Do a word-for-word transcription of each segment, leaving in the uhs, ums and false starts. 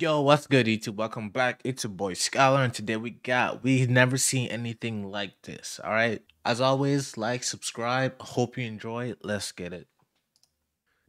Yo, what's good, YouTube? Welcome back. It's your boy Scholar, and today we got we've never seen anything like this. All right, as always, like, subscribe. Hope you enjoy. Let's get it.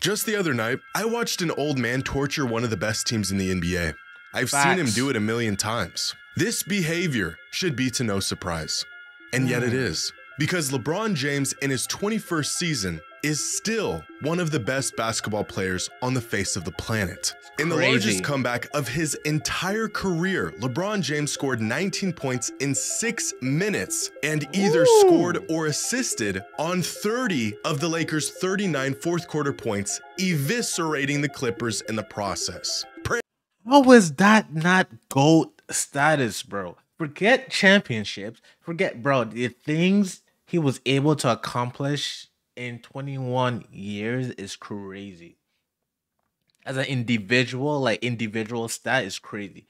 Just the other night, I watched an old man torture one of the best teams in the N B A. I've Facts. seen him do it a million times. This behavior should be to no surprise, and yet mm. it is, because LeBron James in his twenty-first season is still one of the best basketball players on the face of the planet. In the Crazy. largest comeback of his entire career, LeBron James scored nineteen points in six minutes and either Ooh. scored or assisted on thirty of the Lakers' thirty-nine fourth quarter points, eviscerating the Clippers in the process. Pra How was that not GOAT status, bro? Forget championships. Forget, bro, the things he was able to accomplish in twenty-one years is crazy. As an individual, like individual stat is crazy.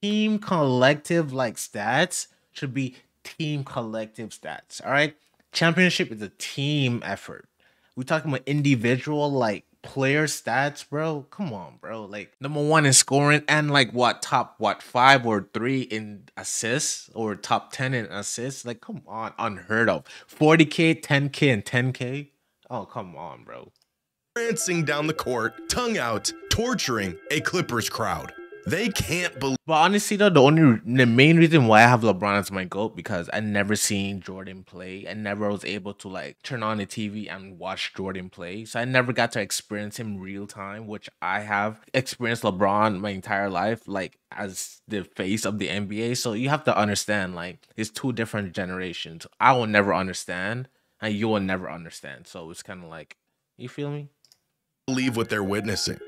Team collective like stats should be team collective stats. All right, championship is a team effort. We're talking about individual like player stats, bro. Come on, bro. Like number one in scoring and like what top what five or three in assists or top ten in assists. Like come on, unheard of. forty K, ten K, and ten K. Oh come on, bro. Prancing down the court, tongue out, torturing a Clippers crowd. They can't believe. But honestly, though, the only the main reason why I have LeBron as my GOAT because I never seen Jordan play. I never was able to like turn on the T V and watch Jordan play, so I never got to experience him real time, which I have experienced LeBron my entire life, like as the face of the N B A. So you have to understand, like it's two different generations. I will never understand, and you will never understand. So it's kind of like, you feel me? Believe what they're witnessing.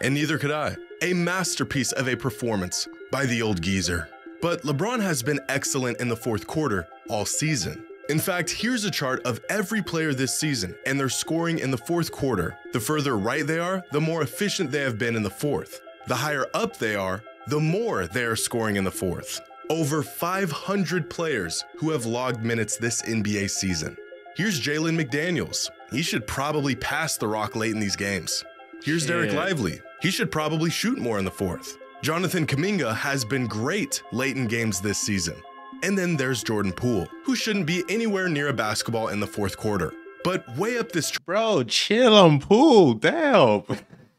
And neither could I. A masterpiece of a performance by the old geezer. But LeBron has been excellent in the fourth quarter all season. In fact, here's a chart of every player this season and their scoring in the fourth quarter. The further right they are, the more efficient they have been in the fourth. The higher up they are, the more they are scoring in the fourth. Over five hundred players who have logged minutes this N B A season. Here's Jaylen McDaniels. He should probably pass the rock late in these games. Here's Shit. Derek Lively. He should probably shoot more in the fourth. Jonathan Kuminga has been great late in games this season. And then there's Jordan Poole, who shouldn't be anywhere near a basketball in the fourth quarter. But way up this Bro, chill on Poole, damn.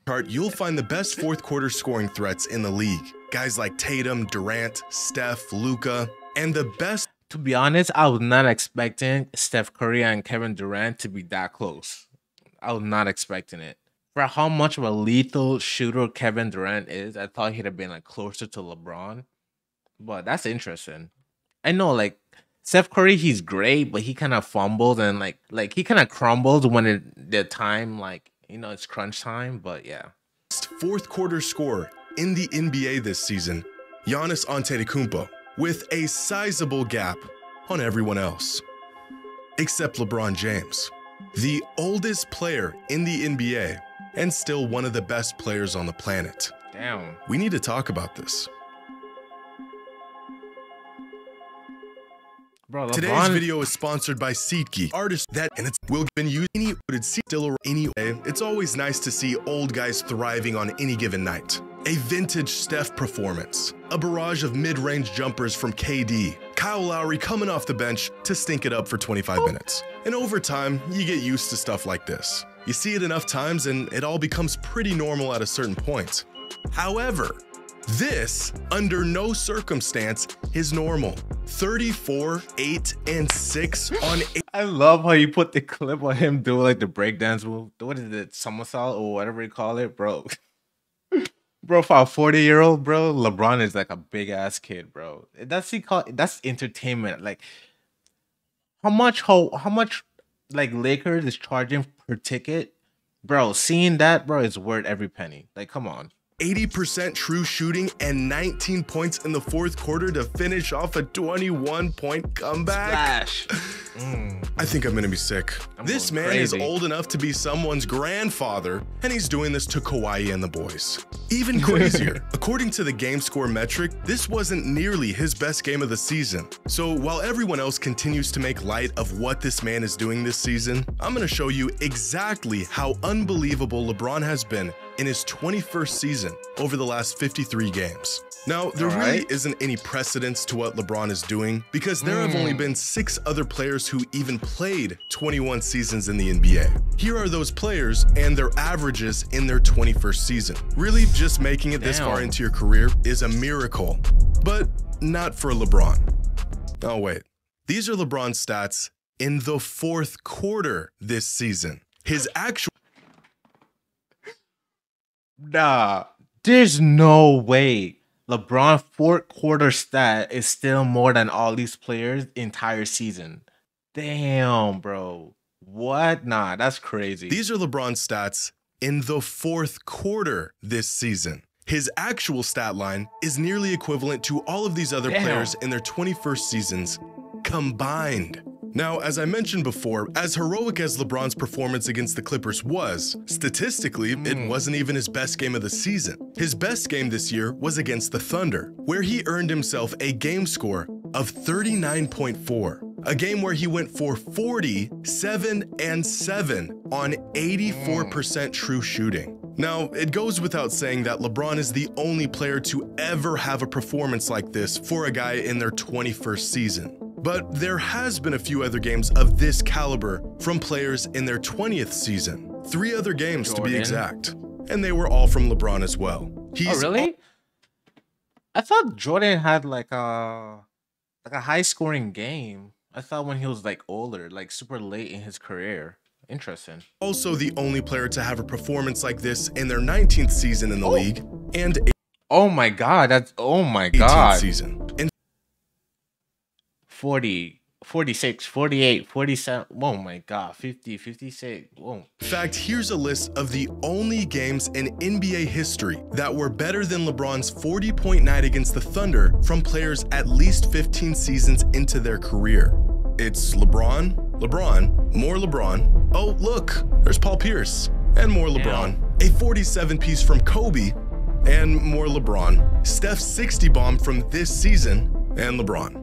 chart, you'll find the best fourth quarter scoring threats in the league. Guys like Tatum, Durant, Steph, Luka, and the best. To be honest, I was not expecting Steph Curry and Kevin Durant to be that close. I was not expecting it. For how much of a lethal shooter Kevin Durant is, I thought he'd have been like closer to LeBron. But that's interesting. I know like Seth Curry, he's great, but he kind of fumbles and like like he kind of crumbles when it, the time like you know it's crunch time. But yeah, fourth quarter scorer in the N B A this season, Giannis Antetokounmpo, with a sizable gap on everyone else except LeBron James, the oldest player in the N B A. And still one of the best players on the planet. Damn. We need to talk about this. Bro, today's video is sponsored by SeatGeek. Artists that and it's will been used any would see still anyway. It's always nice to see old guys thriving on any given night. A vintage Steph performance, a barrage of mid-range jumpers from K D, Kyle Lowry coming off the bench to stink it up for twenty-five oh. minutes. And over time, you get used to stuff like this. You see it enough times and it all becomes pretty normal at a certain point. However, this, under no circumstance, is normal. thirty-four, eight, and six on eight. I love how you put the clip on him doing like the breakdance move. What is it, somersault or whatever you call it, bro? Bro, for a forty-year-old, bro, LeBron is like a big-ass kid, bro. That's he call, that's entertainment. Like, how much, how, how much, like, Lakers is charging per ticket? Bro, seeing that, bro, is worth every penny. Like, come on. eighty percent true shooting and nineteen points in the fourth quarter to finish off a twenty-one point comeback. Mm. I think I'm gonna be sick. I'm this man crazy. is old enough to be someone's grandfather, and he's doing this to Kawhi and the boys. Even crazier, according to the game score metric, this wasn't nearly his best game of the season. So while everyone else continues to make light of what this man is doing this season, I'm gonna show you exactly how unbelievable LeBron has been in his twenty-first season over the last fifty-three games. Now, there All right. really isn't any precedence to what LeBron is doing because there mm. have only been six other players who even played twenty-one seasons in the N B A. Here are those players and their averages in their twenty-first season. Really, just making it Damn. this far into your career is a miracle, but not for LeBron. Oh, wait. These are LeBron's stats in the fourth quarter this season. His actual... Nah, there's no way. LeBron's fourth quarter stat is still more than all these players' entire season. Damn, bro. What? Nah, that's crazy. These are LeBron's stats in the fourth quarter this season. His actual stat line is nearly equivalent to all of these other Damn. players in their twenty-first seasons combined. Now, as I mentioned before, as heroic as LeBron's performance against the Clippers was, statistically, it wasn't even his best game of the season. His best game this year was against the Thunder, where he earned himself a game score of thirty-nine point four, a game where he went for forty, seven, and seven on eighty-four percent true shooting. Now, it goes without saying that LeBron is the only player to ever have a performance like this for a guy in their twenty-first season. But there has been a few other games of this caliber from players in their twentieth season. Three other games Jordan. to be exact. And they were all from LeBron as well. He's oh, really? I thought Jordan had like a, like a high scoring game. I thought when he was like older, like super late in his career. Interesting. Also the only player to have a performance like this in their nineteenth season in the oh. league. And oh my God, that's, oh my God. eighteenth season. And forty, forty-six, forty-eight, forty-seven, oh my God, fifty, fifty-six, whoa. In fact, here's a list of the only games in N B A history that were better than LeBron's forty point night against the Thunder from players at least fifteen seasons into their career. It's LeBron, LeBron, more LeBron, oh look, there's Paul Pierce, and more LeBron, Damn. a forty-seven piece from Kobe, and more LeBron, Steph's sixty bomb from this season, and LeBron.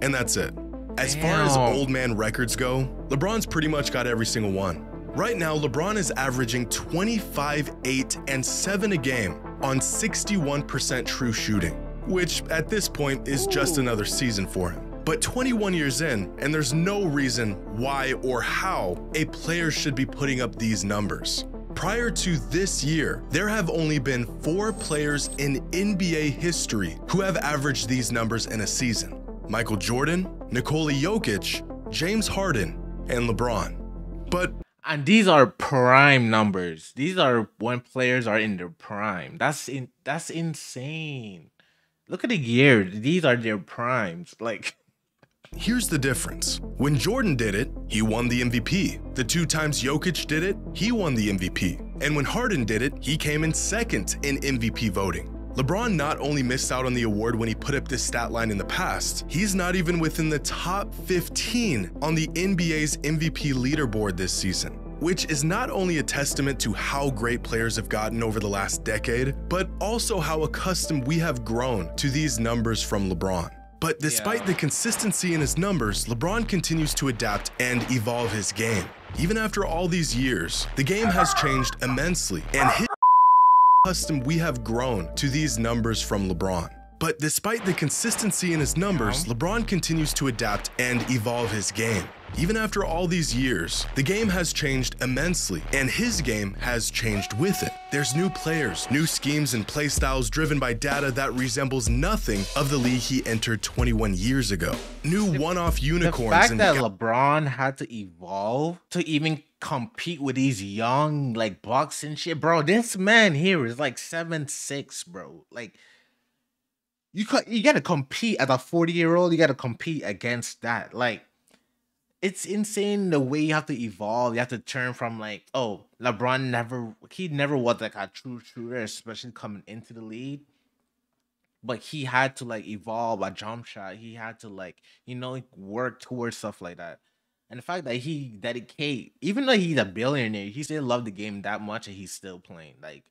And that's it. As Damn. far as old man records go, LeBron's pretty much got every single one. Right now, LeBron is averaging twenty-five, eight, and seven a game on sixty-one percent true shooting, which at this point is Ooh. just another season for him. But twenty-one years in, and there's no reason why or how a player should be putting up these numbers. Prior to this year, there have only been four players in N B A history who have averaged these numbers in a season. Michael Jordan, Nikola Jokic, James Harden, and LeBron. But and these are prime numbers. These are when players are in their prime. That's in that's insane. Look at the year. These are their primes. Like, here's the difference. When Jordan did it, he won the M V P. The two times Jokic did it, he won the M V P. And when Harden did it, he came in second in M V P voting. LeBron not only missed out on the award when he put up this stat line in the past, he's not even within the top fifteen on the N B A's M V P leaderboard this season, which is not only a testament to how great players have gotten over the last decade, but also how accustomed we have grown to these numbers from LeBron. But despite yeah. the consistency in his numbers, LeBron continues to adapt and evolve his game. Even after all these years, the game has changed immensely, and his Custom we have grown to these numbers from LeBron. But despite the consistency in his numbers, LeBron continues to adapt and evolve his game. Even after all these years, the game has changed immensely, and his game has changed with it. There's new players, new schemes, and playstyles driven by data that resembles nothing of the league he entered twenty-one years ago. New one-off unicorns. The fact and that LeBron had to evolve to even compete with these young, like, bucks and shit, bro. This man here is like seven six, bro. Like, you you gotta compete as a forty year old. You gotta compete against that. Like, it's insane the way you have to evolve. You have to turn from like, oh, LeBron never, he never was like a true shooter, especially coming into the league. But he had to like evolve a jump shot. He had to like, you know, work towards stuff like that. And the fact that he dedicate, even though he's a billionaire, he still loved the game that much, and he's still playing. Like,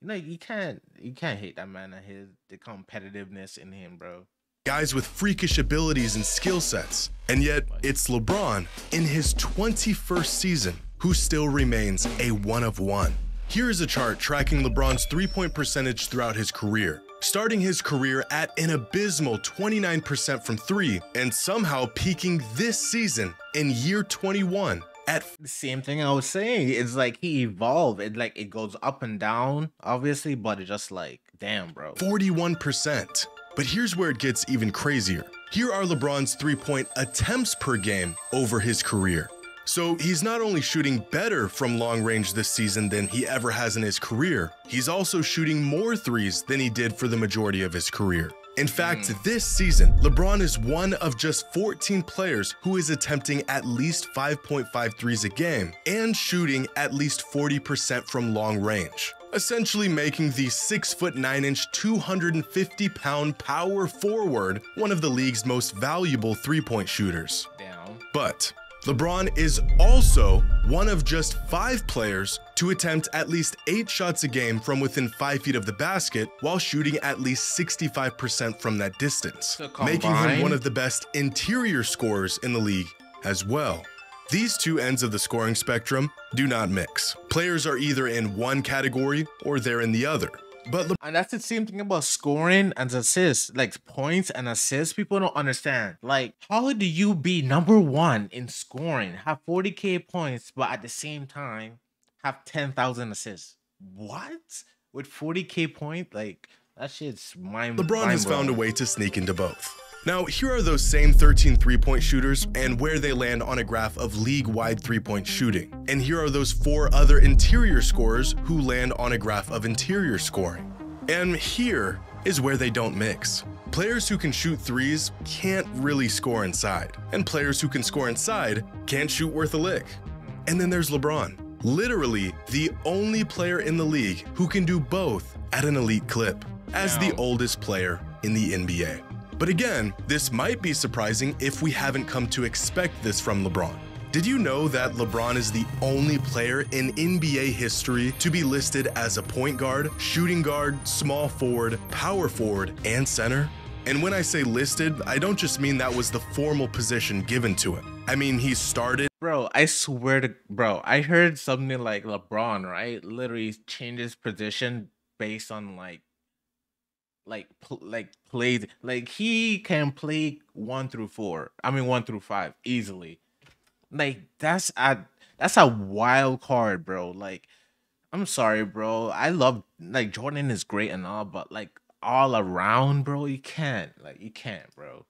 you know, you can't you can't hate that man and his the competitiveness in him, bro. Guys with freakish abilities and skill sets, and yet it's LeBron in his twenty-first season who still remains a one of one. Here is a chart tracking LeBron's three-point percentage throughout his career, starting his career at an abysmal twenty-nine percent from three and somehow peaking this season in year twenty-one. At the same thing I was saying, it's like he evolved. It like it goes up and down, obviously, but it's just like, damn, bro. forty-one percent. But here's where it gets even crazier. Here are LeBron's three-point attempts per game over his career. So he's not only shooting better from long range this season than he ever has in his career, he's also shooting more threes than he did for the majority of his career. In fact, mm. this season, LeBron is one of just fourteen players who is attempting at least five point five threes a game and shooting at least forty percent from long range, essentially making the six foot nine inch, two hundred fifty pound power forward one of the league's most valuable three-point shooters. Down. But LeBron is also one of just five players to attempt at least eight shots a game from within five feet of the basket while shooting at least sixty-five percent from that distance, making him one of the best interior scorers in the league as well. These two ends of the scoring spectrum do not mix. Players are either in one category or they're in the other. But and that's the same thing about scoring and assists, like points and assists. People don't understand. Like, how do you be number one in scoring, have forty K points, but at the same time have ten thousand assists? What? With forty K points? Like, that shit's mind blowing. LeBron has found a way to sneak into both. Now, here are those same thirteen three-point shooters and where they land on a graph of league-wide three-point shooting. And here are those four other interior scorers who land on a graph of interior scoring. And here is where they don't mix. Players who can shoot threes can't really score inside, and players who can score inside can't shoot worth a lick. And then there's LeBron, literally the only player in the league who can do both at an elite clip, as the oldest player in the N B A. But again, this might be surprising if we haven't come to expect this from LeBron. Did you know that LeBron is the only player in N B A history to be listed as a point guard, shooting guard, small forward, power forward, and center? And when I say listed, I don't just mean that was the formal position given to him. I mean, he started. Bro, I swear to, bro, I heard something like LeBron, right? Literally changed his position based on like, like like played like he can play one through four I mean one through five easily. Like, that's a that's a wild card, bro. Like, I'm sorry, bro, I love, like, Jordan is great and all, but like all around, bro, you can't like you can't bro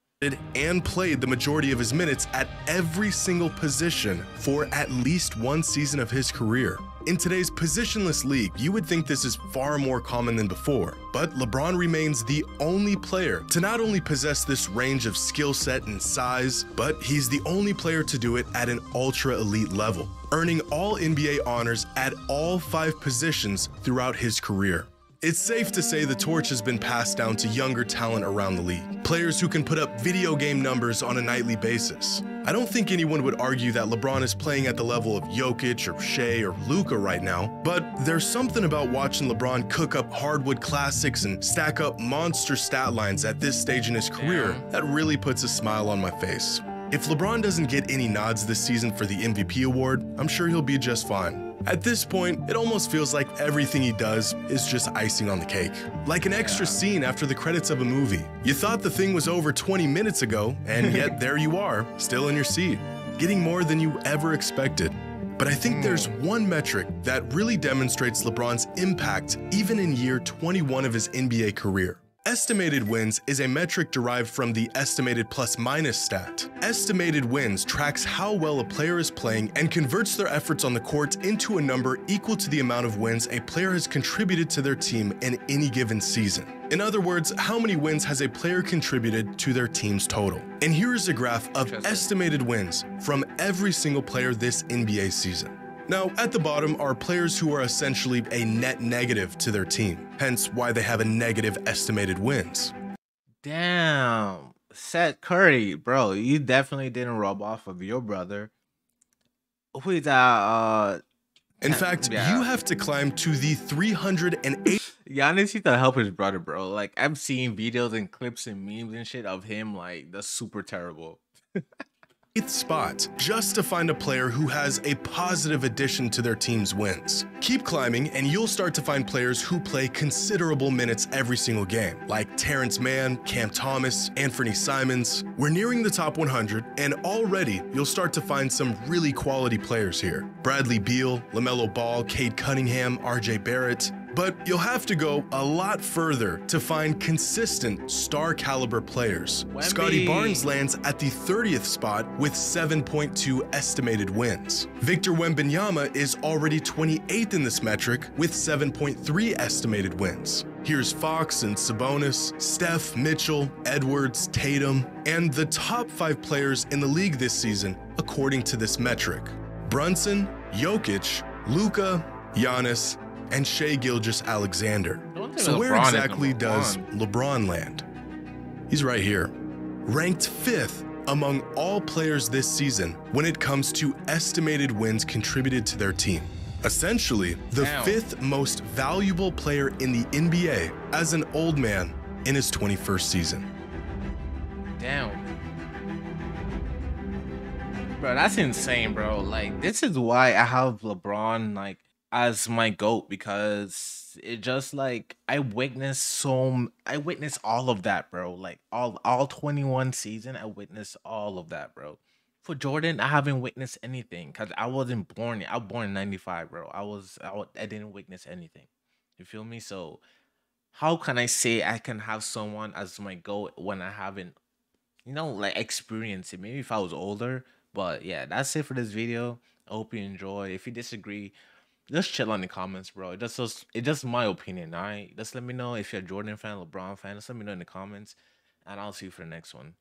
and played the majority of his minutes at every single position for at least one season of his career. In today's positionless league, you would think this is far more common than before, but LeBron remains the only player to not only possess this range of skill set and size, but he's the only player to do it at an ultra elite level, earning all N B A honors at all five positions throughout his career. It's safe to say the torch has been passed down to younger talent around the league, players who can put up video game numbers on a nightly basis. I don't think anyone would argue that LeBron is playing at the level of Jokic or Shea or Luka right now, but there's something about watching LeBron cook up hardwood classics and stack up monster stat lines at this stage in his career that really puts a smile on my face. If LeBron doesn't get any nods this season for the M V P award, I'm sure he'll be just fine. At this point, it almost feels like everything he does is just icing on the cake. Like an extra scene after the credits of a movie. You thought the thing was over twenty minutes ago, and yet there you are, still in your seat, getting more than you ever expected. But I think there's one metric that really demonstrates LeBron's impact even in year twenty-one of his N B A career. Estimated wins is a metric derived from the estimated plus minus stat. Estimated wins tracks how well a player is playing and converts their efforts on the court into a number equal to the amount of wins a player has contributed to their team in any given season. In other words, how many wins has a player contributed to their team's total? And here is a graph of estimated wins from every single player this N B A season. Now, at the bottom are players who are essentially a net negative to their team, hence why they have a negative estimated wins. Damn, Seth Curry, bro, you definitely didn't rub off of your brother. With, uh, uh, In fact, yeah. you have to climb to the three hundred eight. Giannis needs to help his brother, bro. Like, I'm seeing videos and clips and memes and shit of him, like, that's super terrible. eighth spot just to find a player who has a positive addition to their team's wins. Keep climbing and you'll start to find players who play considerable minutes every single game, like Terrence Mann, Cam Thomas, Anthony Simons. We're nearing the top one hundred and already you'll start to find some really quality players here. Bradley Beal, LaMelo Ball, Cade Cunningham, R J Barrett. But you'll have to go a lot further to find consistent star caliber players. Wemby. Scotty Barnes lands at the thirtieth spot with seven point two estimated wins. Victor Wembanyama is already twenty-eighth in this metric with seven point three estimated wins. Here's Fox and Sabonis, Steph, Mitchell, Edwards, Tatum, and the top five players in the league this season according to this metric. Brunson, Jokic, Luka, Giannis, and Shai Gilgeous-Alexander. So where exactly does LeBron land? He's right here, ranked fifth among all players this season when it comes to estimated wins contributed to their team. Essentially, the fifth most valuable player in the N B A as an old man in his twenty-first season. Damn. Bro, that's insane, bro. Like, this is why I have LeBron, like, as my GOAT, because it just like I witnessed so I witnessed all of that, bro. Like all all twenty-one season, I witnessed all of that, bro. For Jordan, I haven't witnessed anything because I wasn't born. I was born in ninety-five, bro. I was I, I didn't witness anything. You feel me? So how can I say I can have someone as my GOAT when I haven't, you know, like experienced it? Maybe if I was older, but yeah, that's it for this video. I hope you enjoy. If you disagree, just chill on the comments, bro. That's just it's just my opinion, all right? Just let me know if you're a Jordan fan, LeBron fan. Just let me know in the comments, and I'll see you for the next one.